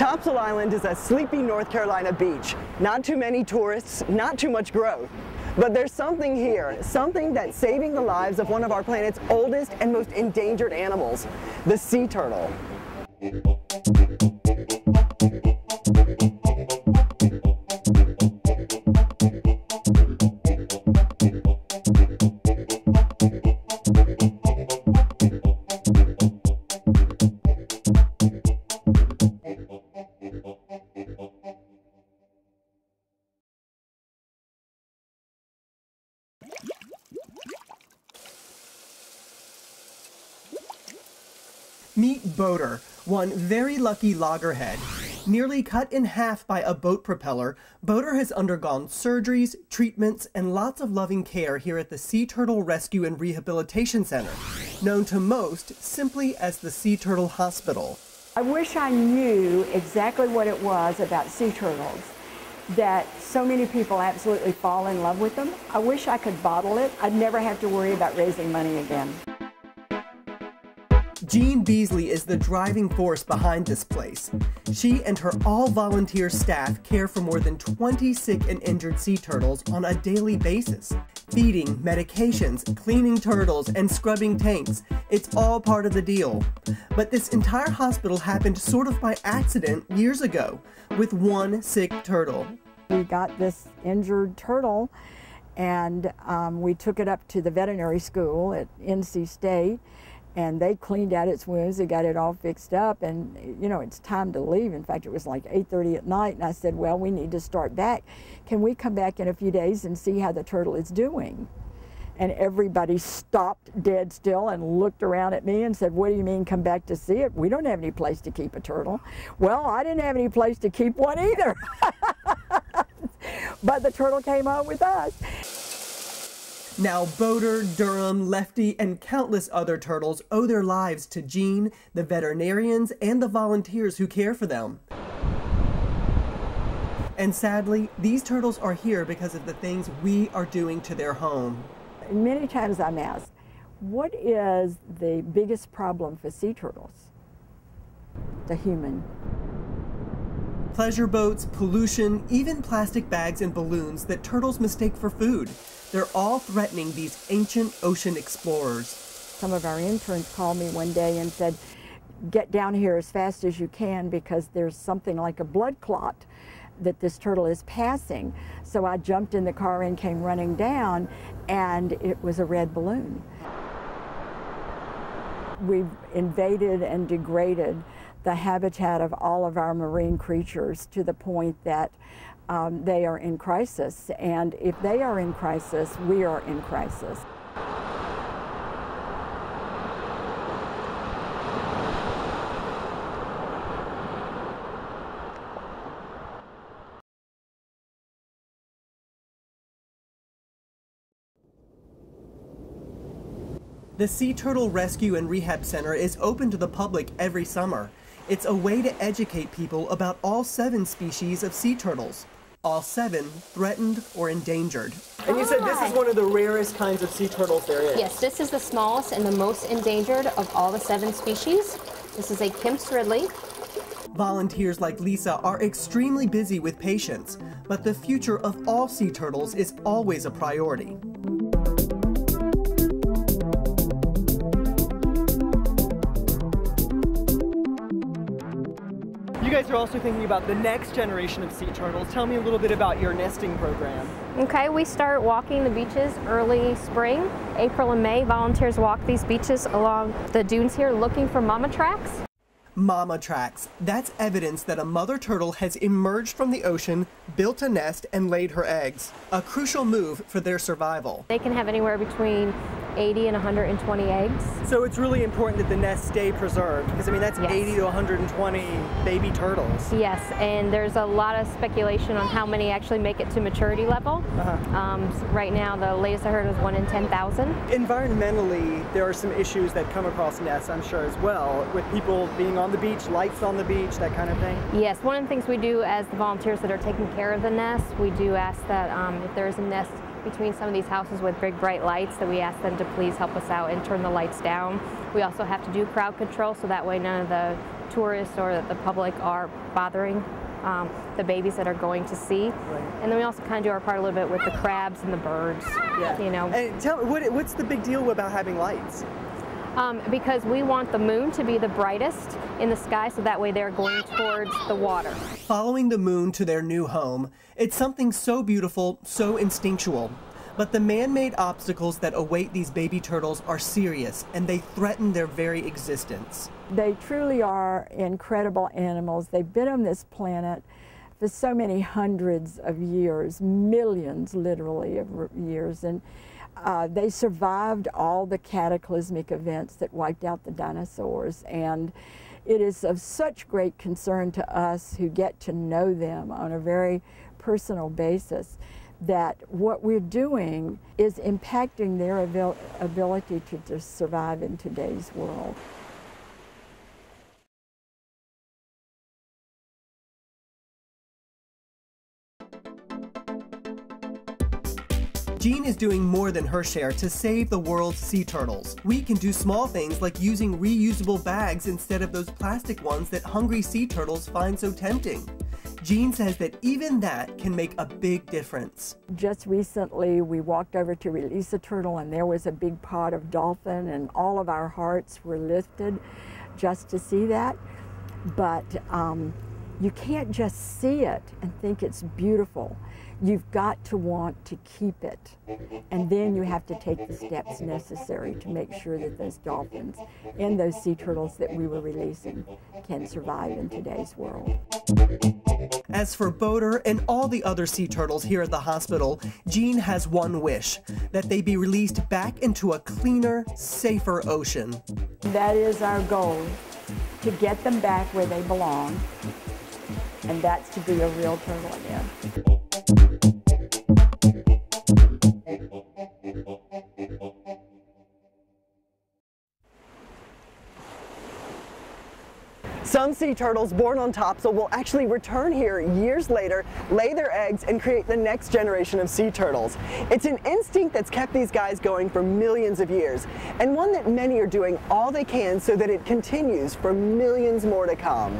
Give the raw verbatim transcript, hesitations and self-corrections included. Topsail Island is a sleepy North Carolina beach. Not too many tourists, not too much growth. But there's something here, something that's saving the lives of one of our planet's oldest and most endangered animals, the sea turtle. Meet Boater, one very lucky loggerhead. Nearly cut in half by a boat propeller, Boater has undergone surgeries, treatments, and lots of loving care here at the Sea Turtle Rescue and Rehabilitation Center, known to most simply as the Sea Turtle Hospital. I wish I knew exactly what it was about sea turtles, that so many people absolutely fall in love with them. I wish I could bottle it. I'd never have to worry about raising money again. Jean Beasley is the driving force behind this place. She and her all-volunteer staff care for more than twenty sick and injured sea turtles on a daily basis. Feeding, medications, cleaning turtles, and scrubbing tanks, it's all part of the deal. But this entire hospital happened sort of by accident years ago with one sick turtle. We got this injured turtle and um, we took it up to the veterinary school at N C State. And they cleaned out its wounds, they got it all fixed up, and you know, it's time to leave. In fact, it was like eight thirty at night, and I said, well, we need to start back. Can we come back in a few days and see how the turtle is doing? And everybody stopped dead still and looked around at me and said, what do you mean come back to see it? We don't have any place to keep a turtle. Well, I didn't have any place to keep one either. But the turtle came home with us. Now Boater, Durham, Lefty, and countless other turtles owe their lives to Jean, the veterinarians, and the volunteers who care for them. And sadly, these turtles are here because of the things we are doing to their home. Many times I'm asked, what is the biggest problem for sea turtles? The human. Pleasure boats, pollution, even plastic bags and balloons that turtles mistake for food. They're all threatening these ancient ocean explorers. Some of our interns called me one day and said, get down here as fast as you can because there's something like a blood clot that this turtle is passing. So I jumped in the car and came running down, and it was a red balloon. We've invaded and degraded the habitat of all of our marine creatures to the point that um, they are in crisis. And if they are in crisis, we are in crisis. The Sea Turtle Rescue and Rehab Center is open to the public every summer. It's a way to educate people about all seven species of sea turtles, all seven threatened or endangered. And you said this is one of the rarest kinds of sea turtles there is. Yes, this is the smallest and the most endangered of all the seven species. This is a Kemp's Ridley. Volunteers like Lisa are extremely busy with patients, but the future of all sea turtles is always a priority. You guys are also thinking about the next generation of sea turtles. Tell me a little bit about your nesting program. Okay, we start walking the beaches early spring. April and May, volunteers walk these beaches along the dunes here looking for mama tracks. Mama tracks, that's evidence that a mother turtle has emerged from the ocean, built a nest, and laid her eggs. A crucial move for their survival. They can have anywhere between eighty and one hundred twenty eggs. So it's really important that the nests stay preserved, because I mean that's yes. eighty to one hundred twenty baby turtles. Yes, and there's a lot of speculation on how many actually make it to maturity level. Uh-huh. um, so right now the latest I heard was one in ten thousand. Environmentally, there are some issues that come across nests, I'm sure, as well, with people being on the beach, lights on the beach, that kind of thing. Yes, one of the things we do as the volunteers that are taking care of the nest, we do ask that um, if there is a nest between some of these houses with big bright lights that we ask them to please help us out and turn the lights down. We also have to do crowd control so that way none of the tourists or the public are bothering um, the babies that are going to sea. Right. And then we also kind of do our part a little bit with the crabs and the birds. Yeah. You know. And tell me, what, what's the big deal about having lights? Um, because we want the moon to be the brightest in the sky, so that way they're going towards the water. Following the moon to their new home, it's something so beautiful, so instinctual. But the man-made obstacles that await these baby turtles are serious, and they threaten their very existence. They truly are incredible animals. They've been on this planet for so many hundreds of years, millions literally of years. and. Uh, they survived all the cataclysmic events that wiped out the dinosaurs, and it is of such great concern to us who get to know them on a very personal basis that what we're doing is impacting their abil- ability to, to survive in today's world. Jean is doing more than her share to save the world's sea turtles. We can do small things like using reusable bags instead of those plastic ones that hungry sea turtles find so tempting. Jean says that even that can make a big difference. Just recently, we walked over to release a turtle, and there was a big pod of dolphin, and all of our hearts were lifted just to see that. But um, you can't just see it and think it's beautiful. You've got to want to keep it, and then you have to take the steps necessary to make sure that those dolphins and those sea turtles that we were releasing can survive in today's world. As for Boater and all the other sea turtles here at the hospital, Jean has one wish, that they be released back into a cleaner, safer ocean. That is our goal, to get them back where they belong, and that's to be a real turtle again. Some sea turtles born on Topsail will actually return here years later, lay their eggs, and create the next generation of sea turtles. It's an instinct that's kept these guys going for millions of years, and one that many are doing all they can so that it continues for millions more to come.